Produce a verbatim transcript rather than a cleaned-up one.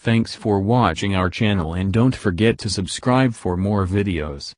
Thanks for watching our channel and don't forget to subscribe for more videos.